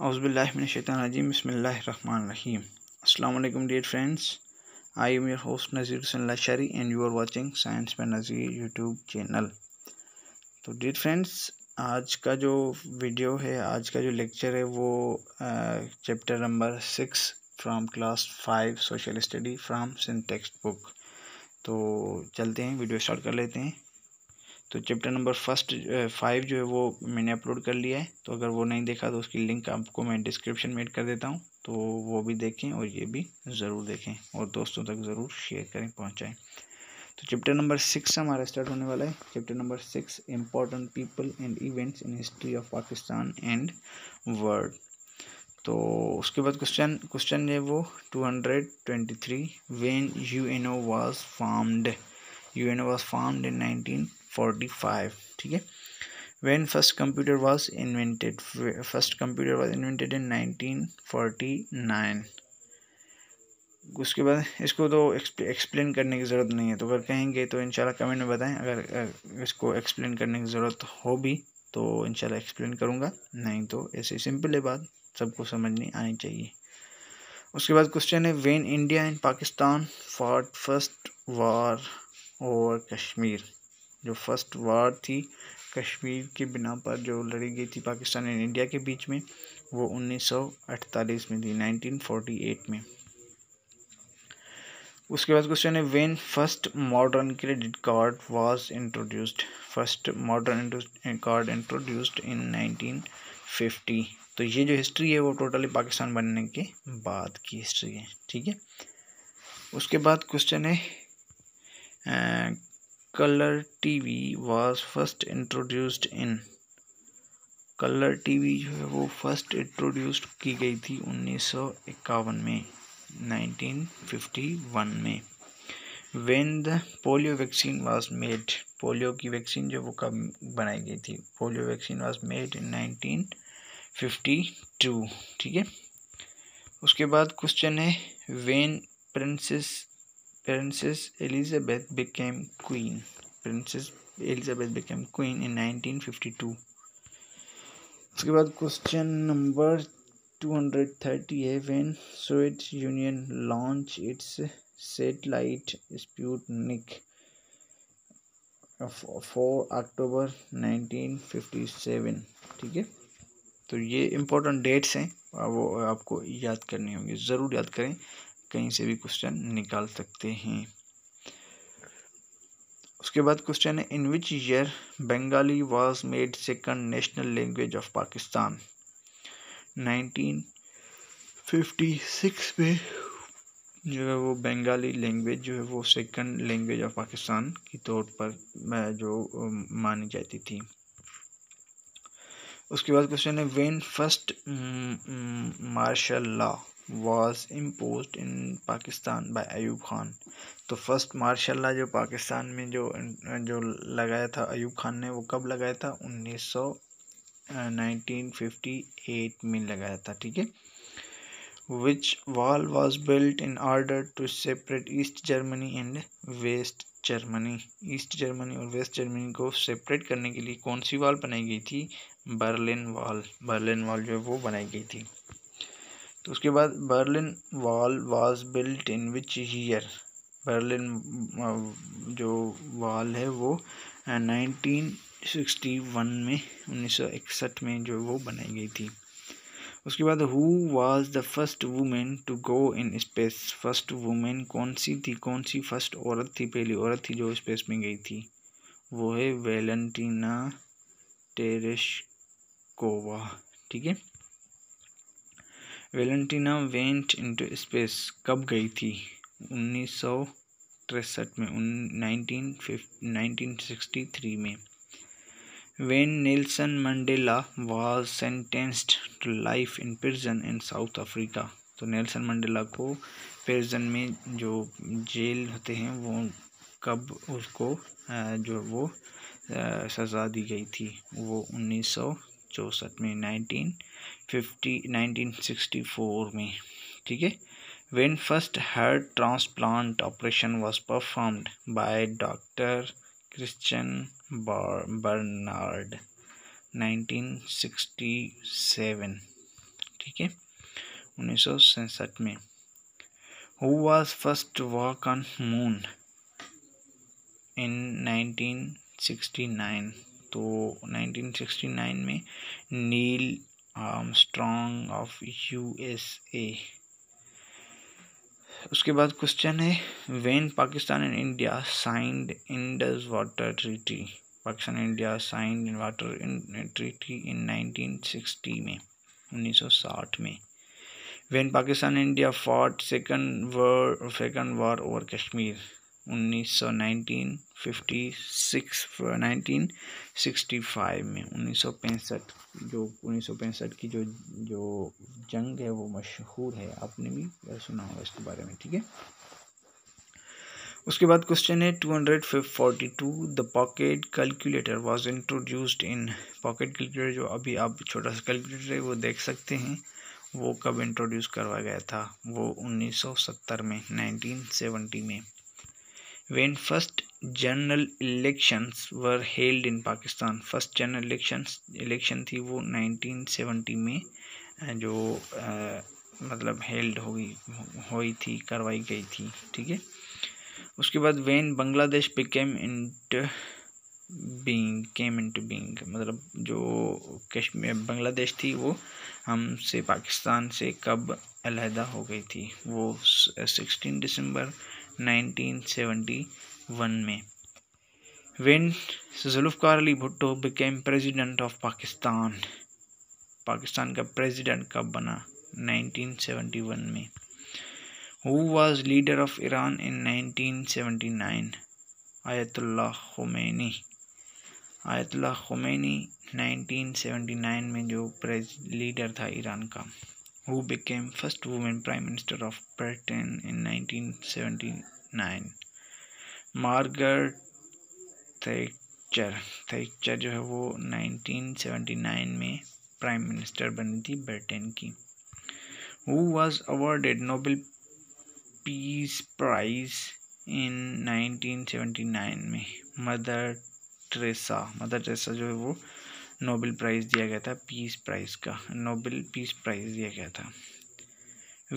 Bismillahirrahmanirrahim. Assalamu alaikum dear friends. I am your host Nazir Sanla Shari and you are watching Science by Nazir YouTube channel. तो dear friends, आज का जो video है, आज का जो लेक्चर है वो chapter number 6 from class 5 social study from Sindh text book. तो चलते हैं, वीडियो स्टार्ट कर लेते हैं. तो चैप्टर नंबर 5 जो है वो मैंने अपलोड कर लिया है, तो अगर वो नहीं देखा तो उसकी लिंक आपको मैं डिस्क्रिप्शन में ऐड कर देता हूँ, तो वो भी देखें और ये भी ज़रूर देखें और दोस्तों तक ज़रूर शेयर करें, पहुँचाएँ. तो चैप्टर नंबर 6 हमारा स्टार्ट होने वाला है. Chapter number 6 important people and events in history of Pakistan and world. तो उसके बाद क्वेश्चन है वो 223 when UNO was formed. UNO was formed in 1945. ठीक है. When first computer was invented. First computer was invented in 1949. उसके बाद इसको तो एक्सप्लेन करने की ज़रूरत नहीं है, तो अगर कहेंगे तो इंशाल्लाह कमेंट में बताएं. अगर इसको एक्सप्लेन करने की ज़रूरत हो भी तो इंशाल्लाह एक्सप्लेन करूँगा, नहीं तो ऐसे सिंपल है, बात सबको समझनी आनी चाहिए. उसके बाद क्वेश्चन है when India and Pakistan for first war और कश्मीर. जो फर्स्ट वार थी कश्मीर के बिना पर जो लड़ी गई थी पाकिस्तान एंड इंडिया के बीच में, वो 1948 में थी, 1948 में. उसके बाद क्वेश्चन है when first modern credit card was introduced. First modern card introduced in 1950. तो ये जो हिस्ट्री है वो टोटली पाकिस्तान बनने के बाद की हिस्ट्री है. ठीक है. उसके बाद क्वेश्चन है colour TV was first introduced in. Colour TV जो है वो फर्स्ट इंट्रोड्यूस्ड की गई थी 1951 में, 1951 में. When the polio vaccine was made. Polio की वैक्सीन जो वो कब बनाई गई थी, polio vaccine was made in 1952. ठीक है. उसके बाद क्वेश्चन है when princess Elizabeth became queen. Princess Elizabeth became queen in 1952. उसके बाद क्वेश्चन नंबर 230 है when Soviet Union launch its satellite Sputnik. 4 October 1957. ठीक है. तो ये इम्पोर्टेंट डेट्स हैं, वो आपको याद करनी होगी, ज़रूर याद करें, कहीं से भी क्वेश्चन निकाल सकते हैं. उसके बाद क्वेश्चन है in which year Bengali was made second national language of Pakistan. 1956 में जो है वो बंगाली लैंग्वेज जो है वो सेकंड लैंग्वेज ऑफ पाकिस्तान के तौर पर जो मानी जाती थी. उसके बाद क्वेश्चन है when first martial law was imposed in Pakistan by Ayub Khan. तो फर्स्ट मार्शल लॉ जो पाकिस्तान में जो लगाया था अयूब खान ने, वो कब लगाया था, 1958 में लगाया था. ठीक है. Which wall was built in order to separate East Germany and West Germany. East Germany और वेस्ट जर्मनी को सेपरेट करने के लिए कौन सी वॉल बनाई गई थी, बर्लिन वॉल. बर्लिन वॉल जो है वो बनाई गई थी. तो उसके बाद Berlin wall was built in which year. Berlin जो वॉल है वो 1961 में, 1961 में जो वो बनाई गई थी. उसके बाद who was the first women to go in space. First women कौन सी थी, कौन सी फर्स्ट औरत थी, पहली औरत थी जो स्पेस में गई थी, वो है वेलेंटीना टेरेशकोवा. ठीक है. वेलेंटीना वेंट इनटू स्पेस कब गई थी, 1963 में, 1963 में. When Nelson Mandela was sentenced to life in prison in South Africa. तो नेल्सन मंडेला को प्रिजन में जो जेल होते हैं वो कब उसको जो वो सज़ा दी गई थी, वो 1964 में, 1964 में. ठीक है. When first heart transplant operation was performed by Dr. Christian Bar Bernard, 1967. ठीक है 1967 में। Who was first to walk on moon in 1969? तो 1969 में नील आर्मस्ट्रॉन्ग ऑफ USA। उसके बाद क्वेश्चन है when Pakistan and India signed Indus water treaty. Pakistan and India signed water treaty in 1960 में 1960 में। When Pakistan and India fought second war over Kashmir 1965 में 1965 जो 1965 की जो जंग है वो मशहूर है, आपने भी सुना होगा इसके बारे में, ठीक है। उसके बाद क्वेश्चन है 242 the pocket calculator was introduced in. Pocket calculator जो अभी आप छोटा सा कैलकुलेटर है वो देख सकते हैं, वो कब इंट्रोड्यूस करवाया गया था, वो 1970 में 1970 में। When first general elections were held in Pakistan, first general election थी वो 1970 में जो मतलब held हुई थी, करवाई गई थी, ठीक है। उसके बाद when Bangladesh came into being मतलब जो कश्मीर बांग्लादेश थी वो हमसे पाकिस्तान से कब अलहदा हो गई थी, वो 16 दिसंबर 1971 में। When Zulfikar Ali Bhutto became president of Pakistan, Pakistan का president कब बना 1971 में। Who was leader of Iran in 1979? Ayatollah Khomeini 1979 में जो लीडर था ईरान का। Who became first woman prime minister of Britain in 1979? Margaret Thatcher जो है वो 1979 में प्राइम मिनिस्टर बनी थी ब्रिटेन की। Who was awarded Nobel Peace Prize in 1979 में? मदर टेरेसा जो है वो नोबेल प्राइज़ दिया गया था, नोबेल पीस प्राइज़ दिया गया था।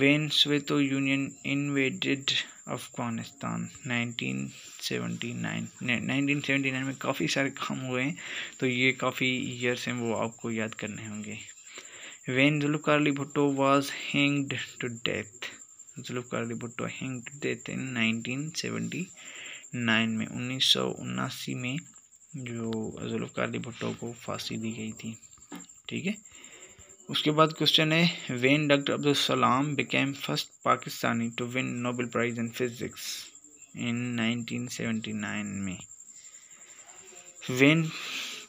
When Soviet Union invaded Afghanistan 1979 में काफ़ी सारे काम हुए हैं, तो ये काफ़ी ईयर्स हैं वो आपको याद करने होंगे। When Zulfikar Ali Bhutto was hanged to death, in 1979 में 1979 में जो जुल्फिकार अली भुट्टो को फांसी दी गई थी, ठीक है। उसके बाद क्वेश्चन है when doctor Abdus Salam became first Pakistani to win Nobel prize in physics in 1979 में। When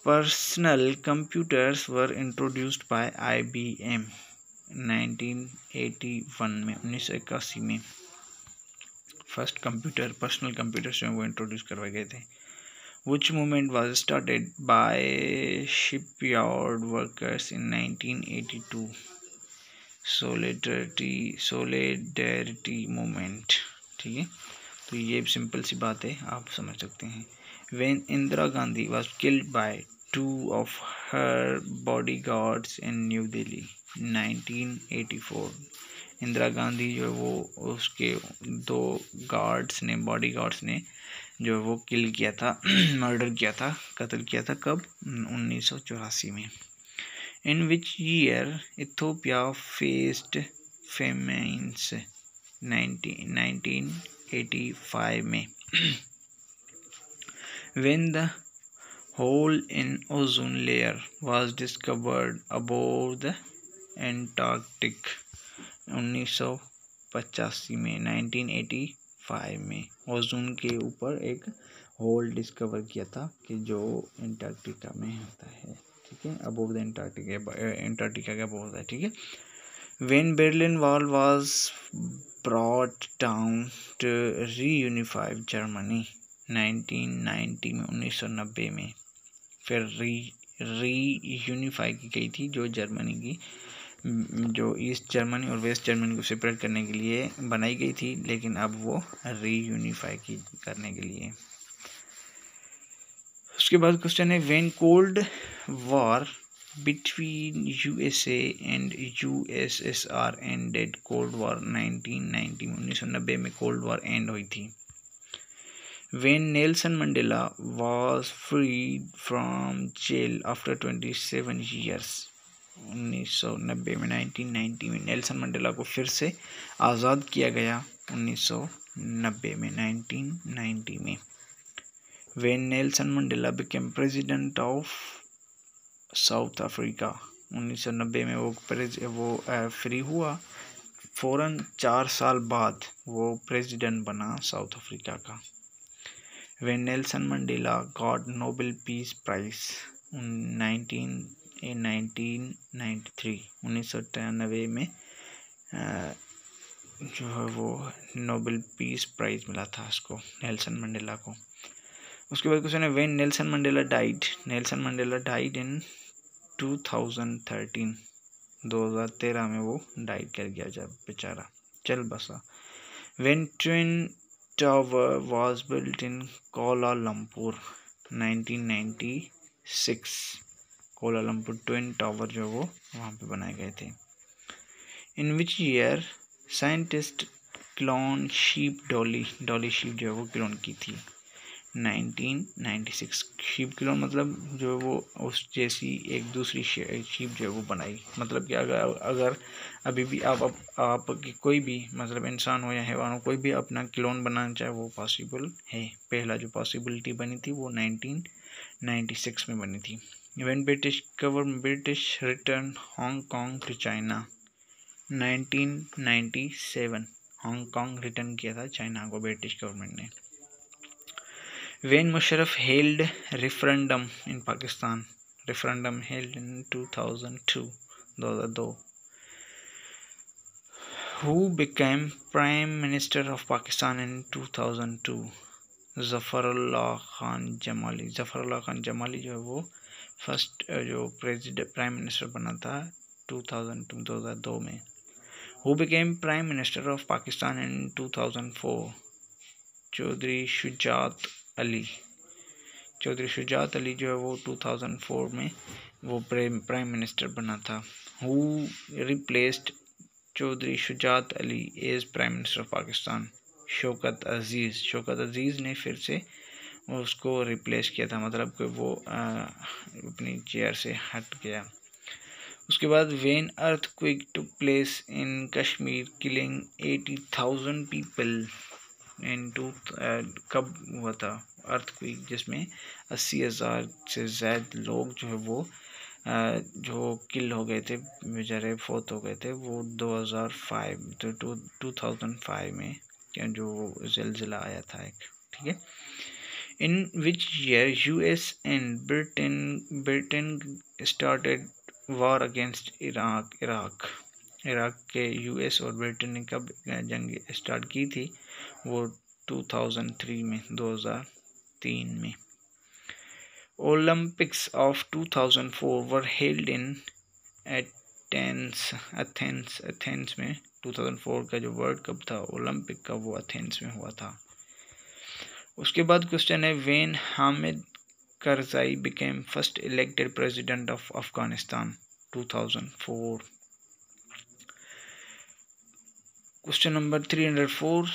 personal computers were introduced by IBM 1981 में 1981 में फर्स्ट कंप्यूटर पर्सनल कंप्यूटर्स जो वो इंट्रोड्यूस करवाए गए थे। Which movement was started by shipyard workers in 1982? Solidarity movement, ठीक है। तो ये सिंपल सी बात है, आप समझ सकते हैं। When Indira Gandhi was killed by two of her bodyguards in New Delhi, 1984। Indira Gandhi जो है वो उसके दो बॉडी गार्ड्स ने जो है वो किल किया था, कत्ल किया था कब 1984 में। In which year Ethiopia faced famines 1985 में। When the hole in ozone layer was discovered above the Antarctic 1985 में 1985 में ओजोन के ऊपर एक होल डिस्कवर किया था कि जो एंटार्क्टिका में होता है, ठीक है, अबोव द एंटार्क्टिका का अबोव होता है, ठीक है। When Berlin wall was brought down to reunify Germany 1990 में फिर रीयूनिफाई की गई थी जो जर्मनी की, जो ईस्ट जर्मनी और वेस्ट जर्मनी को सेपरेट करने के लिए बनाई गई थी, लेकिन अब वो रीयूनिफाई करने के लिए। उसके बाद क्वेश्चन है when cold war between USA and USSR ended cold war 1990 में कोल्ड वॉर एंड हुई थी. When Nelson Mandela was freed from jail after 27 years 1990 में 1990 में नेल्सन मंडेला को फिर से आज़ाद किया गया 1990 में 1990 में. When Nelson Mandela became president of South Africa 1990 में वो फ्री हुआ, फ़ौरन 4 साल बाद वो प्रेसिडेंट बना साउथ अफ्रीका का. When Nelson Mandela got Nobel Peace Prize 1993 में जो है वो नोबेल पीस प्राइज़ मिला था उसको नेल्सन मंडेला को. उसके बाद क्वेश्चन है when Nelson Mandela died. Nelson Mandela died in 2013 2013 में वो डाइड कर गया जब बेचारा चल बसा. When twin tower was built in Kuala Lumpur 1996 Kuala Lumpur twin tower जो वो वहाँ पे बनाए गए थे. In which year scientist clone sheep Dolly. Dolly sheep जो है वो क्लोन की थी 1996. शीप क्लोन मतलब जो वो उस जैसी एक दूसरी शीप जो है वो बनाई, मतलब कि अगर अभी भी आप की कोई भी मतलब इंसान हो या हैवान हो कोई भी अपना क्लोन बनाना चाहे वो पॉसिबल है. पहला जो पॉसिबिलिटी बनी थी वो 1996 में बनी थी. When British returned Hong Kong to China 1997 Hong Kong return किया था चाइना को ब्रिटिश गवर्नमेंट ने. When Musharraf held referendum in Pakistan, referendum held in 2002. Who became Prime Minister of Pakistan in 2002? Zafarullah Khan Jamali जो है वो first जो president prime minister बना था 2002 में. Who became prime minister of Pakistan in 2004? Chaudhry Shujaat Ali जो है वो 2004 में वो प्राइम मिनिस्टर बना था. Who replaced Chaudhry Shujaat Ali as prime minister of Pakistan? Shaukat Aziz ने फिर से उसको रिप्लेस किया था, मतलब कि वो अपनी चेयर से हट गया. उसके बाद when earthquake took place in Kashmir killing 80,000 people in कब हुआ था अर्थक्वेक जिसमें 80,000 से ज़्यादा लोग जो है वो जो किल हो गए थे बेचारे फोत हो गए थे वो 2005 में जो ज़िलज़िला आया था एक, ठीक है. In which year US and Britain started war against Iraq? Iraq के US और ब्रिटेन ने कब जंग स्टार्ट की थी वो 2003 में. Olympics of 2004 were held in Athens में. 2004 का जो वर्ल्ड कप था ओलंपिक का वो एथेंस में हुआ था. उसके बाद क्वेश्चन है when Hamid Karzai became first elected president of Afghanistan 2004. Question number 304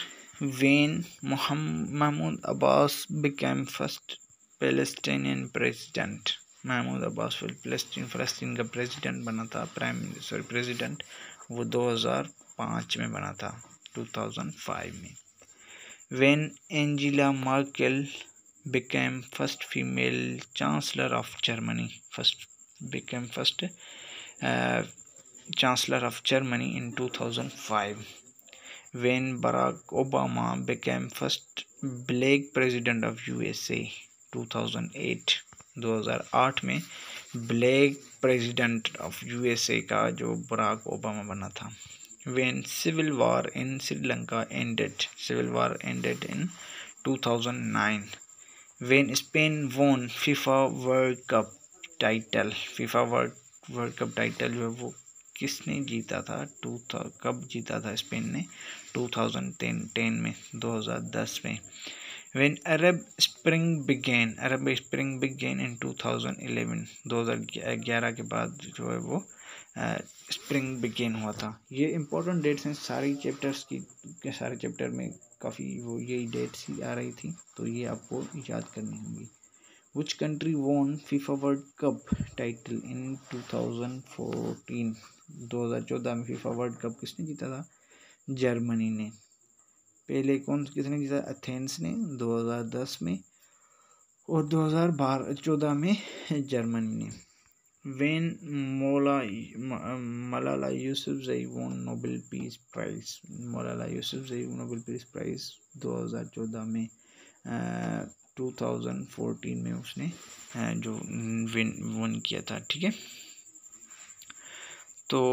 when Mahmoud Abbas became first Palestinian president. Mahmoud Abbas फलस्तीन का प्रेसिडेंट बना था प्रेसिडेंट वो 2005 में बना था 2005 में. When Angela Merkel became first female chancellor of Germany, chancellor of Germany in 2005. When Barack Obama became first black president of USA 2008. 2008 में black president of USA का जो बराक ओबामा बना था. When civil war in Sri Lanka ended, civil war ended in 2009. When Spain won FIFA World Cup title, FIFA World Cup title जो वो किसने जीता था कब जीता था स्पेन ने 2010 में 2010 में. When Arab Spring began in 2011, 2011 के बाद जो है वो स्प्रिंग बिगेन हुआ था। ये इम्पोर्टेंट डेट्स हैं सारी चैप्टर्स की, के सारे चैप्टर में काफ़ी वो यही डेट्स ही आ रही थी, तो ये आपको याद करनी होंगी। Which country won FIFA world cup title in 2014? 2014 में फीफा वर्ल्ड कप किसने जीता था? जर्मनी ने। पहले किसने जीता? एथेंस ने 2010 में, और 2014 में जर्मनी ने। When Malala Yousufzai won Nobel Peace Prize, 2014 में, 2014 में उसने जो विन किया था, ठीक है। तो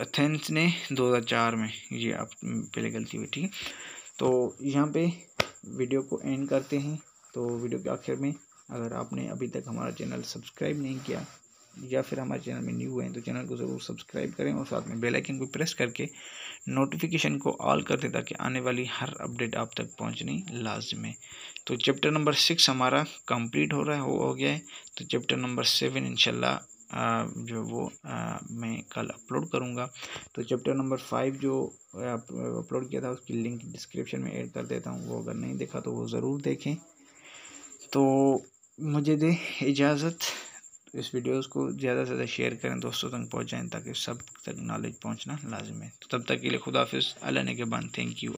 एथेंस ने 2004 में, ये आप पहले गलती हुई, ठीक है। तो यहाँ पे वीडियो को एंड करते हैं। तो वीडियो के आखिर में अगर आपने अभी तक हमारा चैनल सब्सक्राइब नहीं किया या फिर हमारे चैनल में न्यू हैं तो चैनल को ज़रूर सब्सक्राइब करें और साथ में बेल आइकन को प्रेस करके नोटिफिकेशन को ऑल कर दें ताकि आने वाली हर अपडेट आप तक पहुंचनी लाज़िम है। तो चैप्टर नंबर 6 हमारा कंप्लीट हो रहा है, हो गया है। तो चैप्टर नंबर 7 इंशाल्लाह जो वो मैं कल अपलोड करूंगा। तो चैप्टर नंबर 5 जो अपलोड किया था उसकी लिंक डिस्क्रिप्शन में ऐड कर देता हूँ, वो अगर नहीं देखा तो वो ज़रूर देखें। तो मुझे दे इजाज़त, इस वीडियोस को ज़्यादा से ज़्यादा शेयर करें, दोस्तों तक पहुँचाएँ ताकि सब तक नॉलेज पहुँचना लाज़िम है। तो तब तक के लिए खुदा हाफिज़, अल्लाह नेगहबान, थैंक यू।